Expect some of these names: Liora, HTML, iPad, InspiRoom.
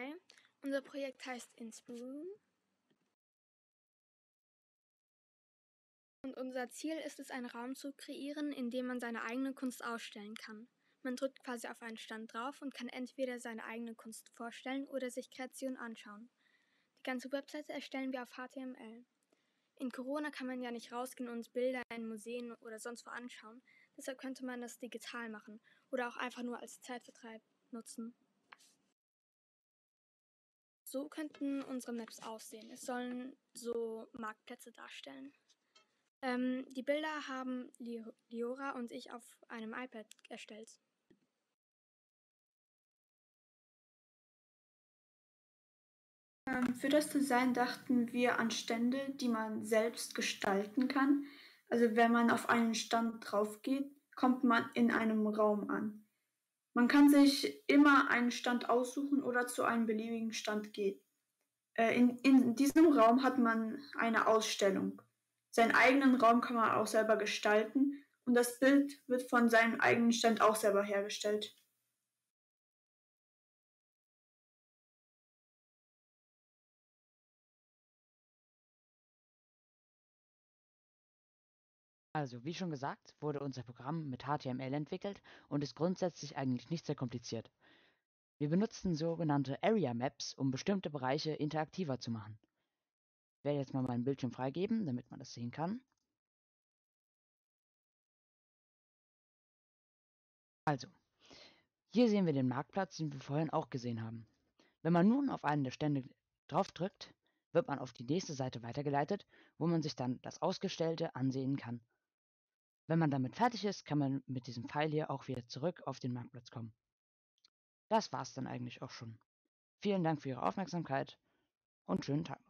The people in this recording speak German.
Hi, unser Projekt heißt InspiRoom und unser Ziel ist es, einen Raum zu kreieren, in dem man seine eigene Kunst ausstellen kann. Man drückt quasi auf einen Stand drauf und kann entweder seine eigene Kunst vorstellen oder sich Kreationen anschauen. Die ganze Webseite erstellen wir auf HTML. In Corona kann man ja nicht rausgehen und Bilder in Museen oder sonst wo anschauen, deshalb könnte man das digital machen oder auch einfach nur als Zeitvertreib nutzen. So könnten unsere Maps aussehen. Es sollen so Marktplätze darstellen. Die Bilder haben Liora und ich auf einem iPad erstellt. Für das Design dachten wir an Stände, die man selbst gestalten kann. Also wenn man auf einen Stand drauf geht, kommt man in einem Raum an. Man kann sich immer einen Stand aussuchen oder zu einem beliebigen Stand gehen. In diesem Raum hat man eine Ausstellung. Seinen eigenen Raum kann man auch selber gestalten und das Bild wird von seinem eigenen Stand auch selber hergestellt. Also, wie schon gesagt, wurde unser Programm mit HTML entwickelt und ist grundsätzlich eigentlich nicht sehr kompliziert. Wir benutzen sogenannte Area Maps, um bestimmte Bereiche interaktiver zu machen. Ich werde jetzt mal meinen Bildschirm freigeben, damit man das sehen kann. Also, hier sehen wir den Marktplatz, den wir vorhin auch gesehen haben. Wenn man nun auf einen der Stände draufdrückt, wird man auf die nächste Seite weitergeleitet, wo man sich dann das Ausgestellte ansehen kann. Wenn man damit fertig ist, kann man mit diesem Pfeil hier auch wieder zurück auf den Marktplatz kommen. Das war's dann eigentlich auch schon. Vielen Dank für Ihre Aufmerksamkeit und schönen Tag noch.